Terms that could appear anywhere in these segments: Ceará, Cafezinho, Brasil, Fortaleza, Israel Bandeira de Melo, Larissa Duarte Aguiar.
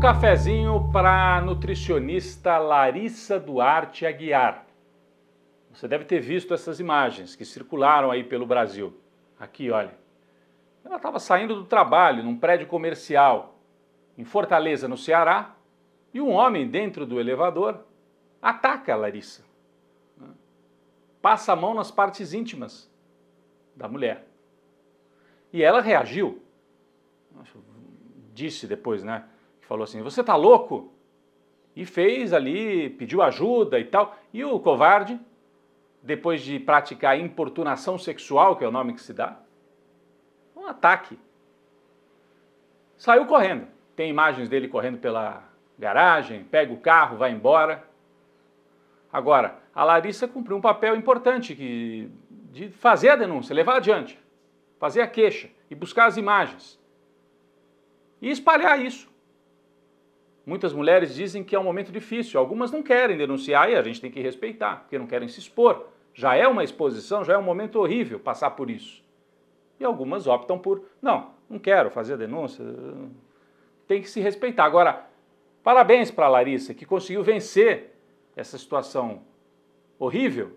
Um cafezinho para a nutricionista Larissa Duarte Aguiar. Você deve ter visto essas imagens que circularam aí pelo Brasil. Aqui, olha. Ela estava saindo do trabalho num prédio comercial em Fortaleza, no Ceará, e um homem dentro do elevador ataca a Larissa. Passa a mão nas partes íntimas da mulher. E ela reagiu. Disse depois, né? Falou assim, você tá louco? E fez ali, pediu ajuda e tal. E o covarde, depois de praticar importunação sexual, que é o nome que se dá, um ataque. Saiu correndo. Tem imagens dele correndo pela garagem, pega o carro, vai embora. Agora, a Larissa cumpriu um papel importante de fazer a denúncia, levar adiante, fazer a queixa e buscar as imagens. E espalhar isso. Muitas mulheres dizem que é um momento difícil, algumas não querem denunciar e a gente tem que respeitar, porque não querem se expor. Já é uma exposição, já é um momento horrível passar por isso. E algumas optam por, não quero fazer a denúncia, tem que se respeitar. Agora, parabéns para a Larissa, que conseguiu vencer essa situação horrível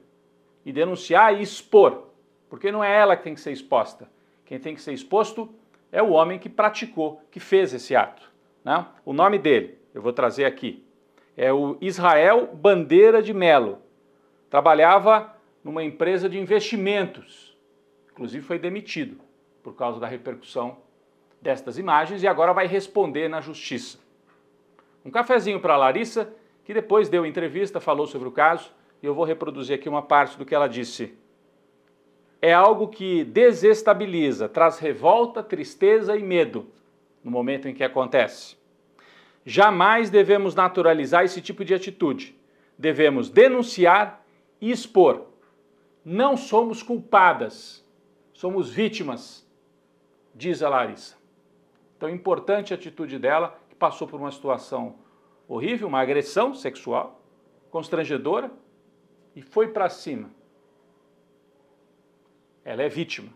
e denunciar e expor, porque não é ela que tem que ser exposta. Quem tem que ser exposto é o homem que praticou, que fez esse ato. Não? O nome dele, eu vou trazer aqui, é o Israel Bandeira de Melo. Trabalhava numa empresa de investimentos, inclusive foi demitido por causa da repercussão destas imagens e agora vai responder na justiça. Um cafezinho para a Larissa, que depois deu entrevista, falou sobre o caso, e eu vou reproduzir aqui uma parte do que ela disse. É algo que desestabiliza, traz revolta, tristeza e medo. No momento em que acontece. Jamais devemos naturalizar esse tipo de atitude. Devemos denunciar e expor. Não somos culpadas, somos vítimas, diz a Larissa. Então, importante a atitude dela, que passou por uma situação horrível, uma agressão sexual, constrangedora, e foi para cima. Ela é vítima.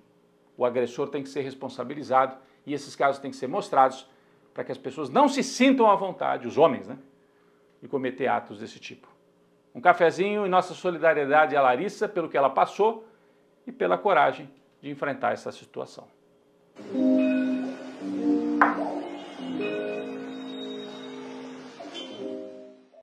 O agressor tem que ser responsabilizado. E esses casos têm que ser mostrados para que as pessoas não se sintam à vontade, os homens, né, de cometer atos desse tipo. Um cafezinho e nossa solidariedade à Larissa pelo que ela passou e pela coragem de enfrentar essa situação.